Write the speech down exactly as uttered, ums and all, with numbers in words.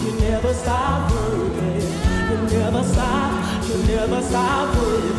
You never stop working. You never stop, you never stop working.